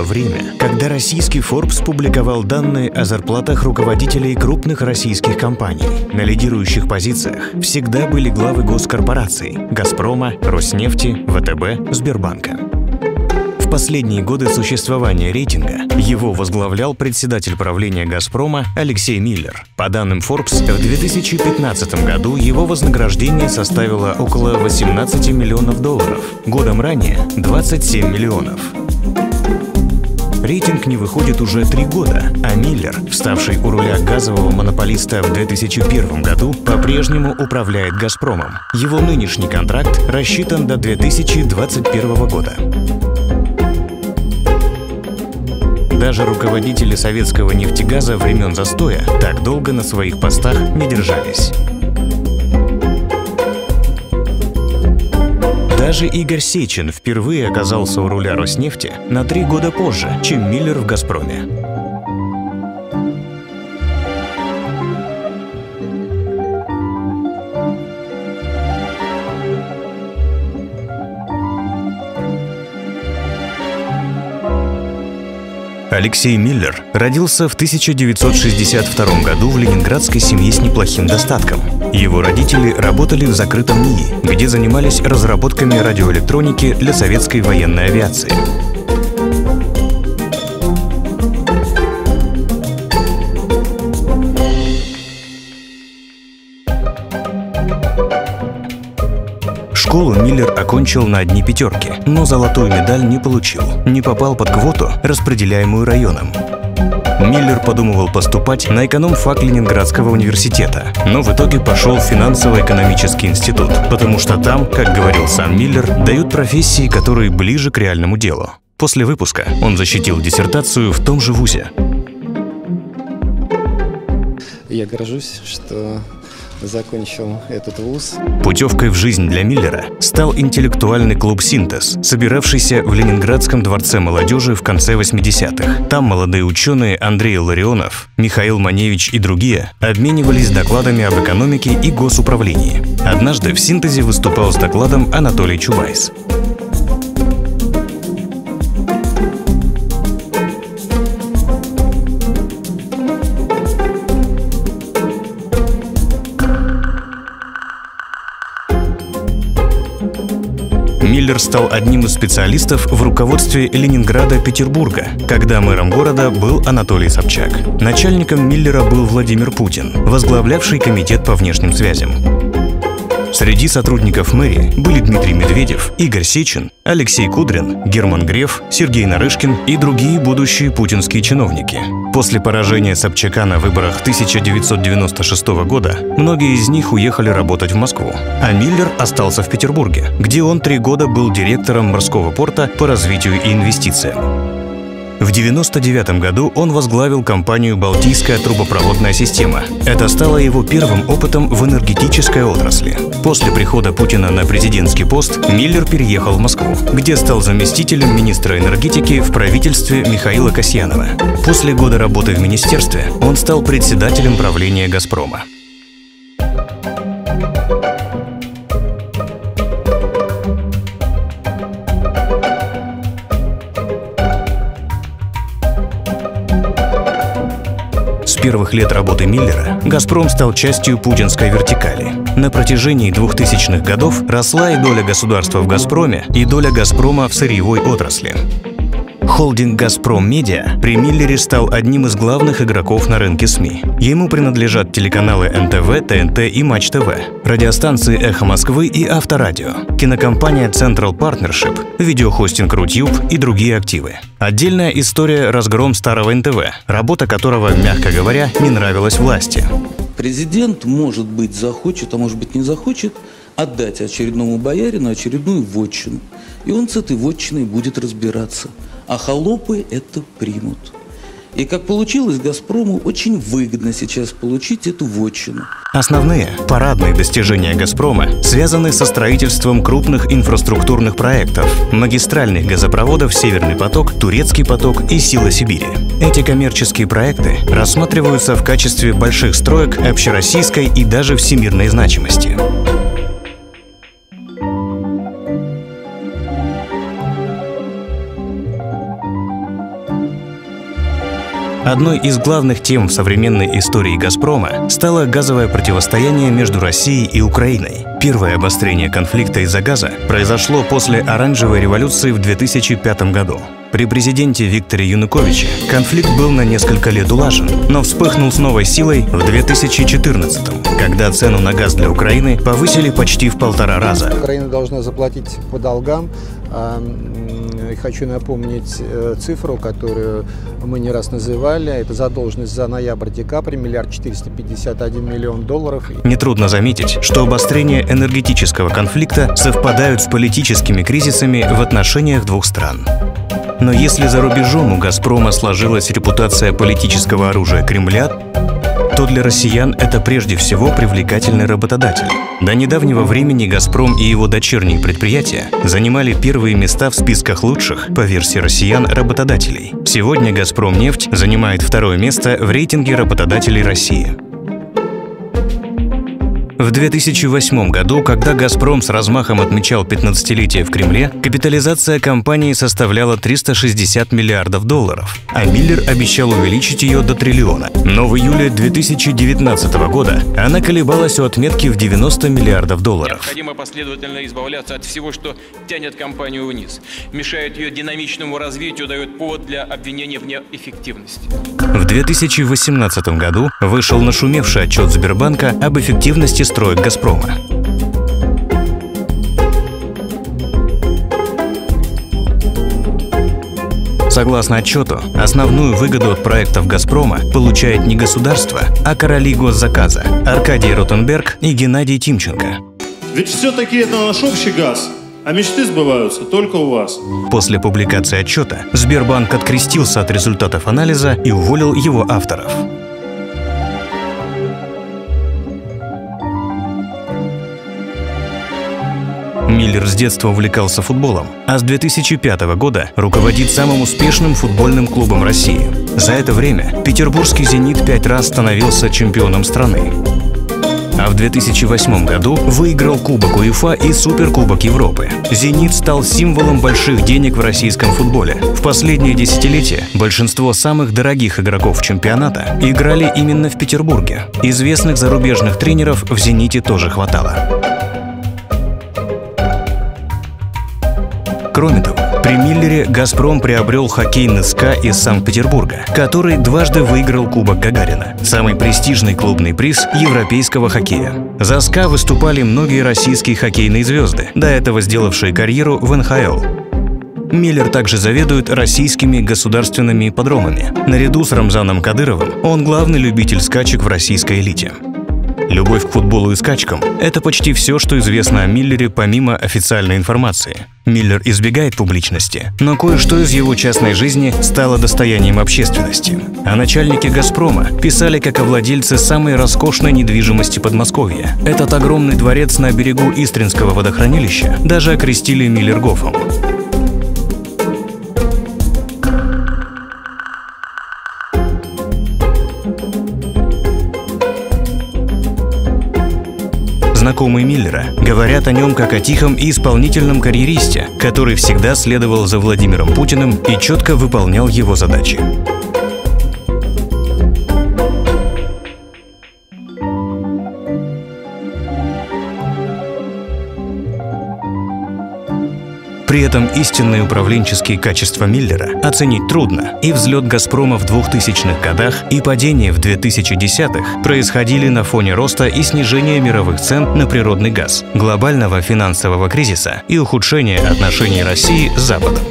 Было время, когда российский Forbes публиковал данные о зарплатах руководителей крупных российских компаний. На лидирующих позициях всегда были главы госкорпораций – «Газпрома», «Роснефти», «ВТБ», «Сбербанка». В последние годы существования рейтинга его возглавлял председатель правления «Газпрома» Алексей Миллер. По данным Forbes, в 2015 году его вознаграждение составило около 18 миллионов долларов, годом ранее – 27 миллионов. Рейтинг не выходит уже 3 года, а Миллер, вставший у руля газового монополиста в 2001 году, по-прежнему управляет «Газпромом». Его нынешний контракт рассчитан до 2021 года. Даже руководители советского нефтегаза времен застоя так долго на своих постах не держались. Даже Игорь Сечин впервые оказался у руля Роснефти на 3 года позже, чем Миллер в «Газпроме». Алексей Миллер родился в 1962 году в ленинградской семье с неплохим достатком. Его родители работали в закрытом НИИ, где занимались разработками радиоэлектроники для советской военной авиации. Школу Миллер окончил на одни пятерки, но золотую медаль не получил, не попал под квоту, распределяемую районом. Миллер подумывал поступать на экономфак Ленинградского университета, но в итоге пошел в финансово-экономический институт, потому что там, как говорил сам Миллер, дают профессии, которые ближе к реальному делу. После выпуска он защитил диссертацию в том же вузе. Я горжусь, что закончил этот вуз. Путевкой в жизнь для Миллера стал интеллектуальный клуб «Синтез», собиравшийся в Ленинградском дворце молодежи в конце 80-х. Там молодые ученые Андрей Ларионов, Михаил Маневич и другие обменивались докладами об экономике и госуправлении. Однажды в «Синтезе» выступал с докладом Анатолий Чубайс. Миллер стал одним из специалистов в руководстве Ленинграда-Петербурга, когда мэром города был Анатолий Собчак. Начальником Миллера был Владимир Путин, возглавлявший комитет по внешним связям. Среди сотрудников мэрии были Дмитрий Медведев, Игорь Сечин, Алексей Кудрин, Герман Греф, Сергей Нарышкин и другие будущие путинские чиновники. После поражения Собчака на выборах 1996 года многие из них уехали работать в Москву, а Миллер остался в Петербурге, где он 3 года был директором морского порта по развитию и инвестициям. В 1999 году он возглавил компанию «Балтийская трубопроводная система». Это стало его первым опытом в энергетической отрасли. После прихода Путина на президентский пост Миллер переехал в Москву, где стал заместителем министра энергетики в правительстве Михаила Касьянова. После года работы в министерстве он стал председателем правления «Газпрома». С первых лет работы Миллера «Газпром» стал частью путинской вертикали. На протяжении 2000-х годов росла и доля государства в «Газпроме», и доля «Газпрома» в сырьевой отрасли. Холдинг «Газпром Медиа» при Миллере стал одним из главных игроков на рынке СМИ. Ему принадлежат телеканалы НТВ, ТНТ и Матч ТВ, радиостанции «Эхо Москвы» и «Авторадио», кинокомпания «Централ Партнершип», видеохостинг «Рутьюб» и другие активы. Отдельная история — разгром старого НТВ, работа которого, мягко говоря, не нравилась власти. Президент, может быть, захочет, а может быть, не захочет отдать очередному боярину очередную вотчину. И он с этой вотчиной будет разбираться. А холопы это примут. И, как получилось, «Газпрому» очень выгодно сейчас получить эту вотчину. Основные парадные достижения «Газпрома» связаны со строительством крупных инфраструктурных проектов, магистральных газопроводов «Северный поток», «Турецкий поток» и «Сила Сибири». Эти коммерческие проекты рассматриваются в качестве больших строек общероссийской и даже всемирной значимости. Одной из главных тем в современной истории «Газпрома» стало газовое противостояние между Россией и Украиной. Первое обострение конфликта из-за газа произошло после Оранжевой революции в 2005 году. При президенте Викторе Януковиче конфликт был на несколько лет улажен, но вспыхнул с новой силой в 2014-м, когда цену на газ для Украины повысили почти в 1,5 раза. Украина должна заплатить по долгам. Хочу напомнить цифру, которую мы не раз называли. Это задолженность за ноябрь-декабрь $1 451 миллион. Нетрудно заметить, что обострение энергетического конфликта совпадают с политическими кризисами в отношениях двух стран. Но если за рубежом у «Газпрома» сложилась репутация политического оружия Кремля, то для россиян это прежде всего привлекательный работодатель. До недавнего времени «Газпром» и его дочерние предприятия занимали первые места в списках лучших, по версии россиян, работодателей. Сегодня «Газпромнефть» занимает второе место в рейтинге работодателей России. В 2008 году, когда «Газпром» с размахом отмечал 15-летие в Кремле, капитализация компании составляла $360 миллиардов, а Миллер обещал увеличить ее до триллиона. Но в июле 2019 года она колебалась у отметки в $90 миллиардов. Необходимо последовательно избавляться от всего, что тянет компанию вниз, мешает ее динамичному развитию, дает повод для обвинения в неэффективности. В 2018 году вышел нашумевший отчет Сбербанка об эффективности строек «Газпрома». Согласно отчету, основную выгоду от проектов «Газпрома» получает не государство, а короли госзаказа Аркадий Ротенберг и Геннадий Тимченко. Ведь все-таки это наш общий газ, а мечты сбываются только у вас. После публикации отчета Сбербанк открестился от результатов анализа и уволил его авторов. Миллер с детства увлекался футболом, а с 2005 года руководит самым успешным футбольным клубом России. За это время петербургский «Зенит» 5 раз становился чемпионом страны. А в 2008 году выиграл Кубок УЕФА и Суперкубок Европы. «Зенит» стал символом больших денег в российском футболе. В последние десятилетия большинство самых дорогих игроков чемпионата играли именно в Петербурге. Известных зарубежных тренеров в «Зените» тоже хватало. Кроме того, при Миллере «Газпром» приобрел хоккейный СКА из Санкт-Петербурга, который дважды выиграл Кубок Гагарина – самый престижный клубный приз европейского хоккея. За СКА выступали многие российские хоккейные звезды, до этого сделавшие карьеру в НХЛ. Миллер также заведует российскими государственными ипподромами. Наряду с Рамзаном Кадыровым он главный любитель скачек в российской элите. Любовь к футболу и скачкам – это почти все, что известно о Миллере помимо официальной информации. Миллер избегает публичности, но кое-что из его частной жизни стало достоянием общественности. О начальнике «Газпрома» писали как о владельце самой роскошной недвижимости Подмосковья. Этот огромный дворец на берегу Истринского водохранилища даже окрестили Миллергофом. Знакомые Миллера говорят о нем как о тихом и исполнительном карьеристе, который всегда следовал за Владимиром Путиным и четко выполнял его задачи. При этом истинные управленческие качества Миллера оценить трудно, и взлет «Газпрома» в 2000-х годах и падение в 2010-х происходили на фоне роста и снижения мировых цен на природный газ, глобального финансового кризиса и ухудшения отношений России с Западом.